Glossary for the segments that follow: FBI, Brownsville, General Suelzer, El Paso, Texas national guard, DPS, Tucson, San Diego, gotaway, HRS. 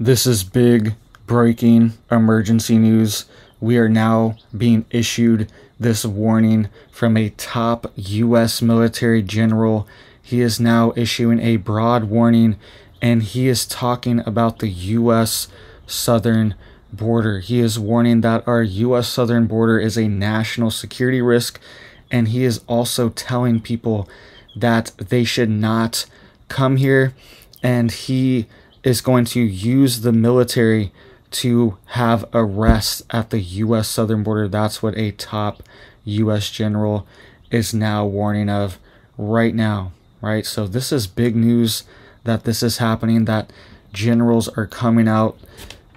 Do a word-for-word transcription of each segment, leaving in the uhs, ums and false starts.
This is big breaking emergency news. We are now being issued this warning from a top U S military general. He is now issuing a broad warning, and he is talking about the U S southern border. He is warning that our U S southern border is a national security risk, and he is also telling people that they should not come here, and he is going to use the military to have arrests at the U S southern border. That's what a top U S general is now warning of right now, right? So this is big news that this is happening, that generals are coming out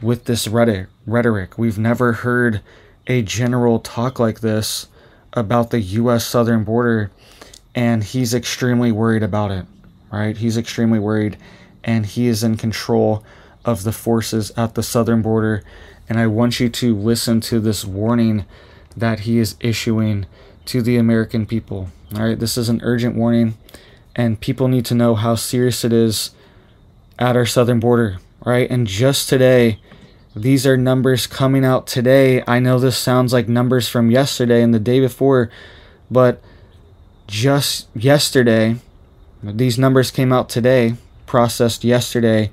with this rhetoric. We've never heard a general talk like this about the U S southern border, and he's extremely worried about it, right? He's extremely worried, and he is in control of the forces at the southern border. And I want you to listen to this warning that he is issuing to the American people. All right, this is an urgent warning, and people need to know how serious it is at our southern border, right? And just today, these are numbers coming out today. I know this sounds like numbers from yesterday and the day before, but just yesterday, these numbers came out today, processed yesterday.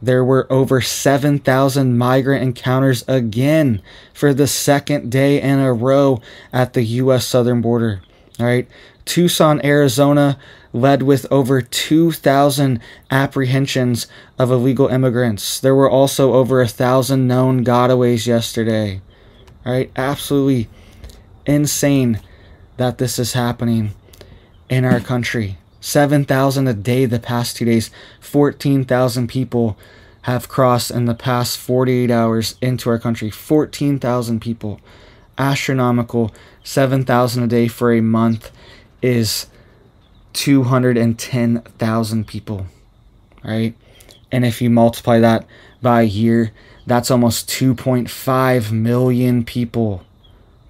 There were over seven thousand migrant encounters again for the second day in a row at the U S southern border. All right, Tucson, Arizona led with over two thousand apprehensions of illegal immigrants. There were also over a thousand known gotaways yesterday. All right, absolutely insane that this is happening in our country. seven thousand a day the past two days. fourteen thousand people have crossed in the past forty-eight hours into our country. fourteen thousand people. Astronomical. seven thousand a day for a month is two hundred ten thousand people, right? And if you multiply that by a year, that's almost two point five million people.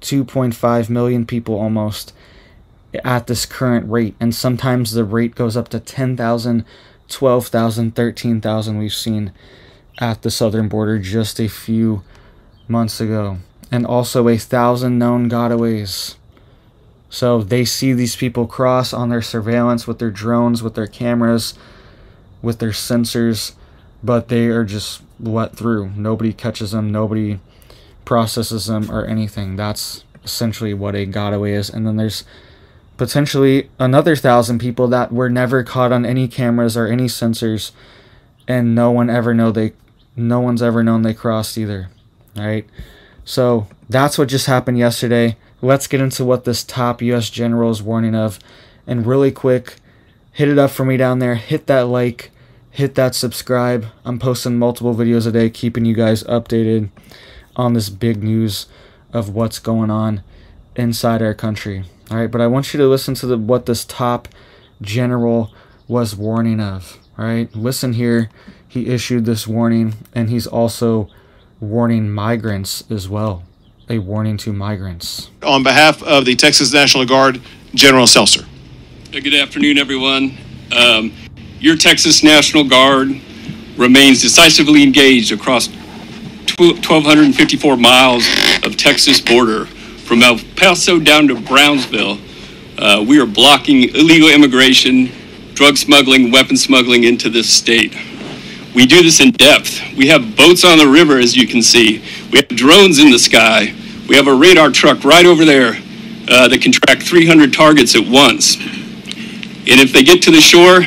two point five million people almost at this current rate, and sometimes the rate goes up to ten thousand, twelve thousand, thirteen thousand we've seen at the southern border just a few months ago. And also a thousand known gotaways. So they see these people cross on their surveillance with their drones, with their cameras, with their sensors, but they are just let through. Nobody catches them, nobody processes them or anything. That's essentially what a gotaway is. And then there's potentially another thousand people that were never caught on any cameras or any sensors, and no one ever know they, no one's ever known they crossed either, right? So that's what just happened yesterday. Let's get into what this top U S general is warning of, and really quick, hit it up for me down there. Hit that like, hit that subscribe. I'm posting multiple videos a day, keeping you guys updated on this big news of what's going on inside our country. All right, but I want you to listen to the, what this top general was warning of. All right, listen here. He issued this warning, and he's also warning migrants as well. A warning to migrants. On behalf of the Texas National Guard, General Suelzer. Good afternoon, everyone. Um, your Texas National Guard remains decisively engaged across one thousand two hundred fifty-four miles of Texas border. From El Paso down to Brownsville, uh, we are blocking illegal immigration, drug smuggling, weapon smuggling into this state. We do this in depth. We have boats on the river, as you can see. We have drones in the sky. We have a radar truck right over there uh, that can track three hundred targets at once. And if they get to the shore,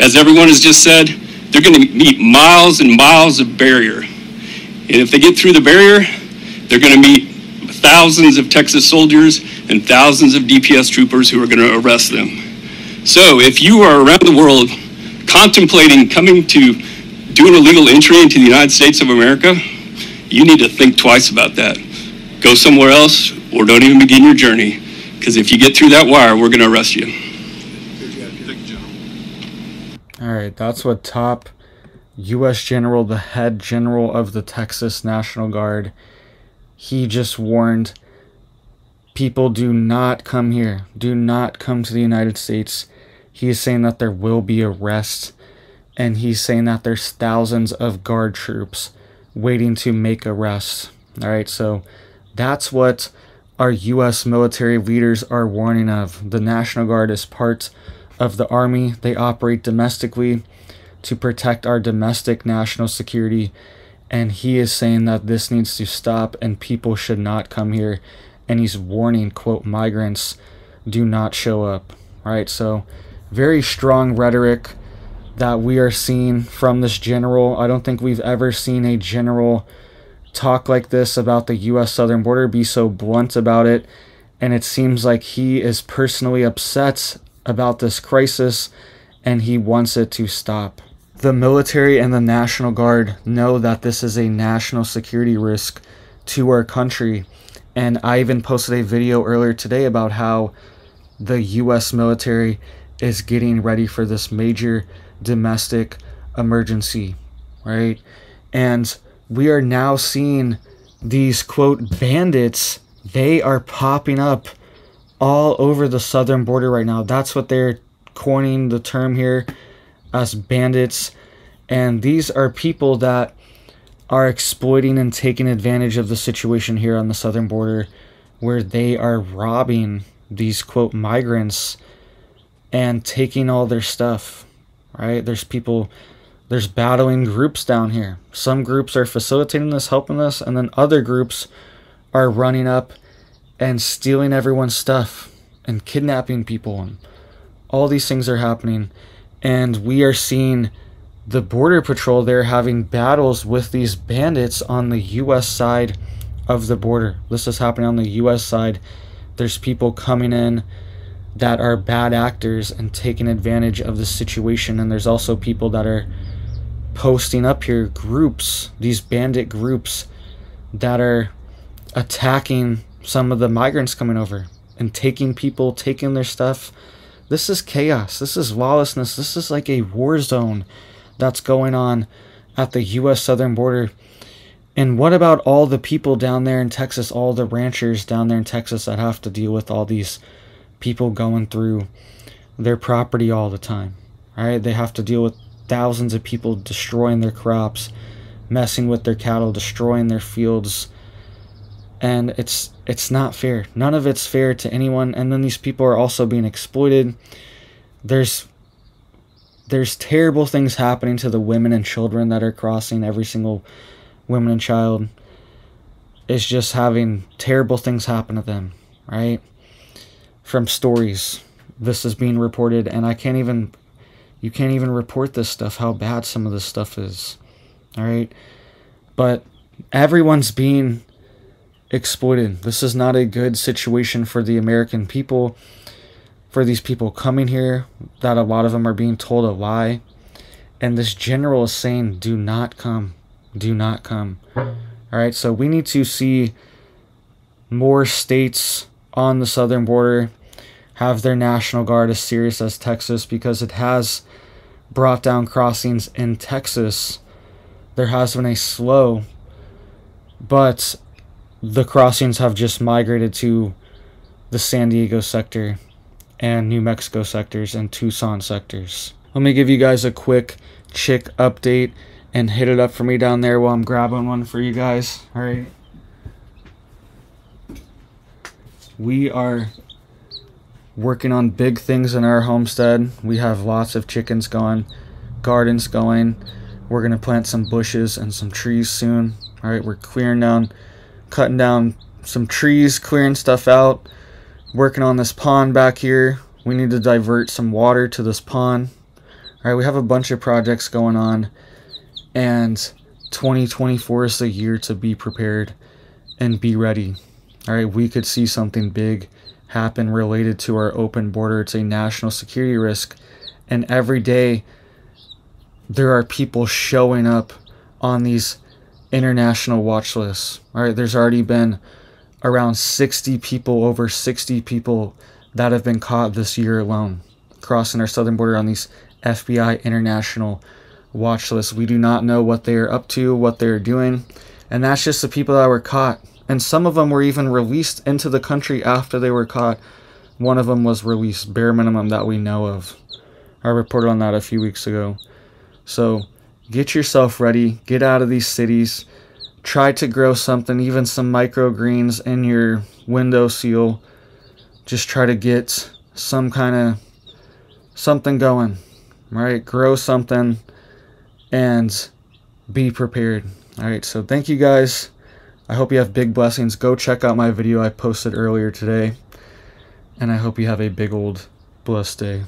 as everyone has just said, they're going to meet miles and miles of barrier. And if they get through the barrier, they're going to meet thousands of Texas soldiers and thousands of D P S troopers who are going to arrest them. So if you are around the world contemplating coming to do an illegal entry into the United States of America, you need to think twice about that. Go somewhere else, or don't even begin your journey, because if you get through that wire, we're going to arrest you. All right, that's what top U S general, the head general of the Texas National Guard, he just warned people, do not come here. Do not come to the United States. He is saying that there will be arrests, and he's saying that there's thousands of guard troops waiting to make arrests. All right, so that's what our U S military leaders are warning of. The National Guard is part of the Army. They operate domestically to protect our domestic national security. And he is saying that this needs to stop and people should not come here. And he's warning, quote, migrants do not show up. All right, so very strong rhetoric that we are seeing from this general. I don't think we've ever seen a general talk like this about the U S southern border, be so blunt about it, and it seems like he is personally upset about this crisis and he wants it to stop. The military and the National Guard know that this is a national security risk to our country, and I even posted a video earlier today about how the U S military is getting ready for this major domestic emergency, right? And we are now seeing these, quote, bandits. They are popping up all over the southern border right now. That's what they're coining the term here, as bandits. And these are people that are exploiting and taking advantage of the situation here on the southern border, where they are robbing these, quote, migrants and taking all their stuff, right? There's people... There's battling groups down here. Some groups are facilitating this, helping this, and then other groups are running up and stealing everyone's stuff and kidnapping people. And all these things are happening. And we are seeing the Border Patrol there having battles with these bandits on the U S side of the border. This is happening on the U S side. There's people coming in that are bad actors and taking advantage of the situation. And there's also people that are posting up here, groups, these bandit groups that are attacking some of the migrants coming over and taking people, taking their stuff. This is chaos. This is lawlessness. This is like a war zone that's going on at the U S southern border. And what about all the people down there in Texas, all the ranchers down there in Texas that have to deal with all these people going through their property all the time, right? They have to deal with thousands of people destroying their crops, messing with their cattle, destroying their fields. And it's it's not fair. None of it's fair to anyone. And then these people are also being exploited. There's there's terrible things happening to the women and children that are crossing. Every single woman and child is just having terrible things happen to them, right? From stories, this is being reported, and I can't even... You can't even report this stuff, how bad some of this stuff is. All right. But everyone's being exploited. This is not a good situation for the American people, for these people coming here, that a lot of them are being told a lie. And this general is saying, do not come. Do not come. All right. So we need to see more states on the southern border have their National Guard as serious as Texas, because it has brought down crossings in Texas. There has been a slow, but the crossings have just migrated to the San Diego sector and New Mexico sectors and Tucson sectors. Let me give you guys a quick chick update and hit it up for me down there while I'm grabbing one for you guys. All right. We are working on big things in our homestead. We have lots of chickens going, gardens going. We're gonna plant some bushes and some trees soon. All right, we're clearing down, cutting down some trees, clearing stuff out, working on this pond back here. We need to divert some water to this pond. All right, we have a bunch of projects going on, and twenty twenty-four is the year to be prepared and be ready. All right, we could see something big happen related to our open border. It's a national security risk, and every day there are people showing up on these international watch lists. All right, there's already been around sixty people, over sixty people that have been caught this year alone crossing our southern border on these F B I international watch lists. We do not know what they are up to, what they're doing, and that's just the people that were caught. And some of them were even released into the country after they were caught. One of them was released, bare minimum, that we know of. I reported on that a few weeks ago. So get yourself ready, get out of these cities, try to grow something, even some microgreens in your window seal. Just try to get some kind of something going, right? Grow something and be prepared. All right, so thank you guys. I hope you have big blessings. Go check out my video I posted earlier today, and I hope you have a big old blessed day.